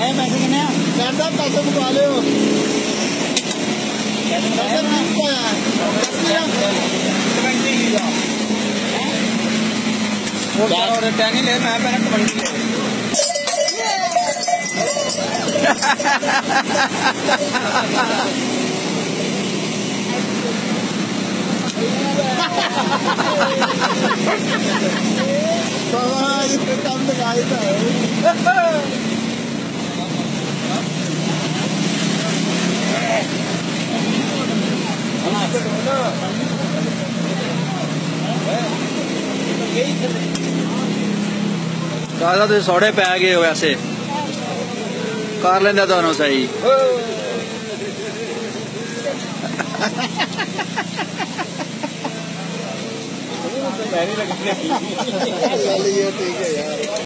आए पैसे कितने डॉक्टर साहब? पैसे बुका ले हो डॉक्टर साहब को यार वो चार और टैनी ले मैं पहले 20 ले तो काम तो गाय था दादा तुझे सौड़े पे आ गए हो ऐसे कार लेना दोनों सही